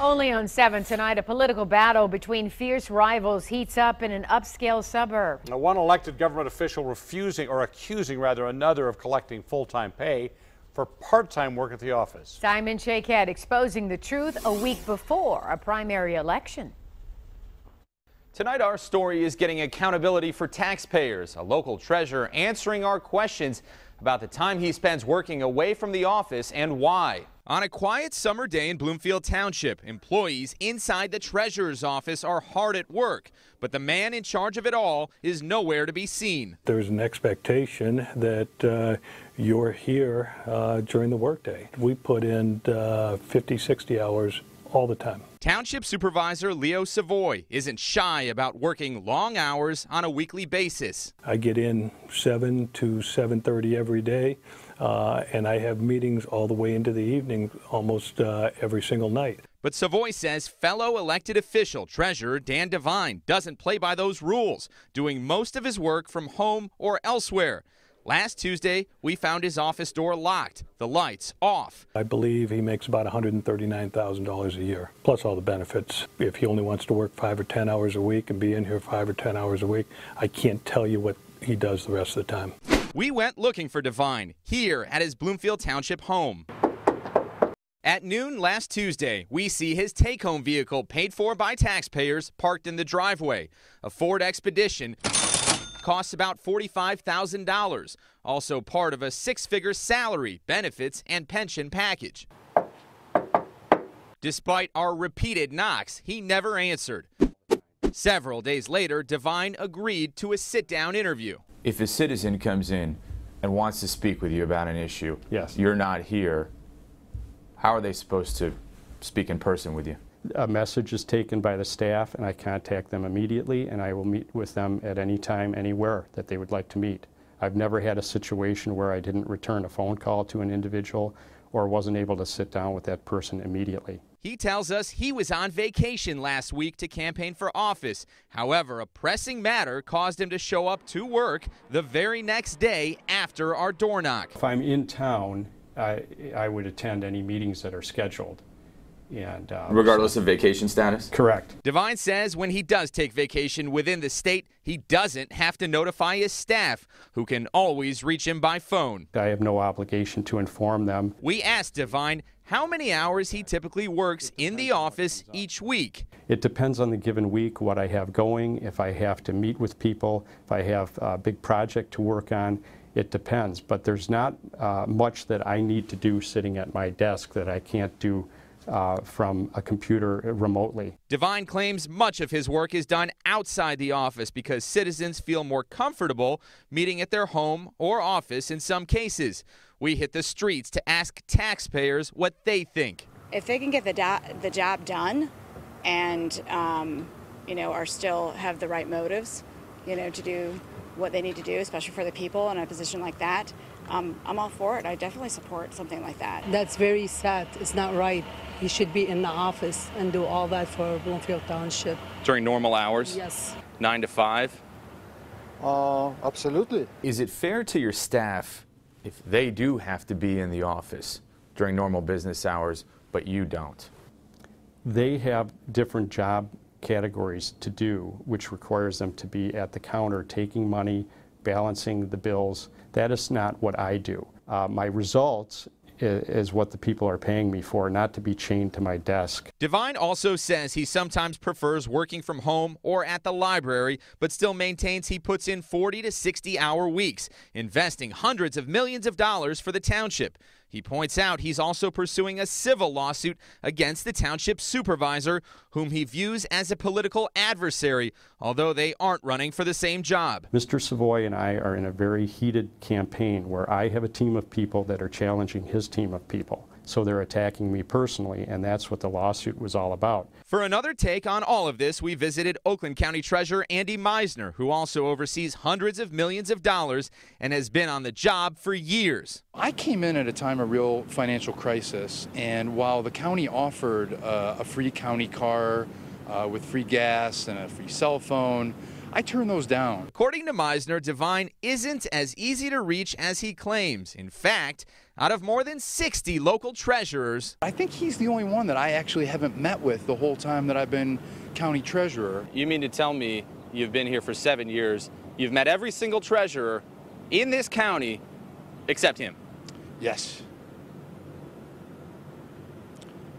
Only on 7 tonight, a political battle between fierce rivals heats up in an upscale suburb. Now, one elected government official accusing another of collecting full-time pay for part-time work at the office. Simon Shaquette exposing the truth a week before a primary election. Tonight, our story is getting accountability for taxpayers. A local treasurer answering our questions about the time he spends working away from the office and why. On a quiet summer day in Bloomfield Township, employees inside the treasurer's office are hard at work, but the man in charge of it all is nowhere to be seen. There's an expectation that you're here during the workday. We put in 50, 60 hours all the time. Township Supervisor Leo Savoy isn't shy about working long hours on a weekly basis. I get in 7 to 7:30 every day. And I have meetings all the way into the evening almost every single night. But Savoy says fellow elected official Treasurer Dan Devine doesn't play by those rules, doing most of his work from home or elsewhere. Last Tuesday, we found his office door locked, the lights off. I believe he makes about $139,000 a year, plus all the benefits. If he only wants to work 5 or 10 hours a week and be in here 5 or 10 hours a week, I can't tell you what he does the rest of the time. We went looking for Devine here at his Bloomfield Township home. At noon last Tuesday, we see his take-home vehicle paid for by taxpayers parked in the driveway. A Ford Expedition costs about $45,000, also part of a six-figure salary, benefits, and pension package. Despite our repeated knocks, he never answered. Several days later, Devine agreed to a sit-down interview. If a citizen comes in and wants to speak with you about an issue, yes, you're not here, how are they supposed to speak in person with you? A message is taken by the staff, and I contact them immediately, and I will meet with them at any time, anywhere that they would like to meet. I've never had a situation where I didn't return a phone call to an individual or wasn't able to sit down with that person immediately. He tells us he was on vacation last week to campaign for office. However, a pressing matter caused him to show up to work the very next day after our door knock. If I'm in town, I would attend any meetings that are scheduled. And, regardless of vacation status? Correct. Devine says when he does take vacation within the state, he doesn't have to notify his staff, who can always reach him by phone. I have no obligation to inform them. We asked Devine how many hours he typically works in the office each week. It depends on the given week, what I have going, if I have to meet with people, if I have a big project to work on. It depends, but there's not much that I need to do sitting at my desk that I can't do from a computer remotely. Devine claims much of his work is done outside the office because citizens feel more comfortable meeting at their home or office in some cases. We hit the streets to ask taxpayers what they think. If they can get the job done and you know, are still have the right motives, you know, to do what they need to do, especially for the people in a position like that, I'm all for it. I definitely support something like that. That's very sad. It's not right. You should be in the office and do all that for Bloomfield Township. During normal hours? Yes. 9 to 5? Absolutely. Is it fair to your staff if they do have to be in the office during normal business hours, but you don't? They have different job categories to do, which requires them to be at the counter taking money, balancing the bills. That is not what I do. My results is what the people are paying me for, not to be chained to my desk. Devine also says he sometimes prefers working from home or at the library, but still maintains he puts in 40 to 60-hour weeks, investing hundreds of millions of dollars for the township. He points out he's also pursuing a civil lawsuit against the township supervisor, whom he views as a political adversary, although they aren't running for the same job. Mr. Savoy and I are in a very heated campaign where I have a team of people that are challenging his team of people. So they're attacking me personally, and that's what the lawsuit was all about. For another take on all of this, we visited Oakland County Treasurer Andy Meisner, who also oversees hundreds of millions of dollars and has been on the job for years. I came in at a time of real financial crisis, and while the county offered a free county car with free gas and a free cell phone, I turn those down. According to Meisner, Devine isn't as easy to reach as he claims. In fact, out of more than 60 local treasurers, I think he's the only one that I actually haven't met with the whole time that I've been county treasurer. You mean to tell me you've been here for 7 years, you've met every single treasurer in this county except him? Yes.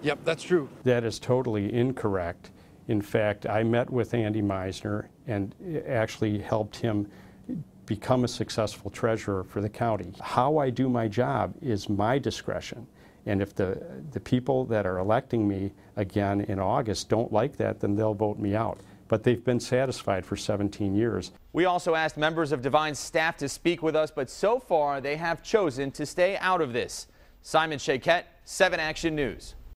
Yep, that's true. That is totally incorrect. In fact, I met with Andy Meisner and actually helped him become a successful treasurer for the county. How I do my job is my discretion. And if the people that are electing me again in August don't like that, then they'll vote me out. But they've been satisfied for 17 years. We also asked members of Devine's staff to speak with us, but so far they have chosen to stay out of this. Simon Shaquette, 7 Action News.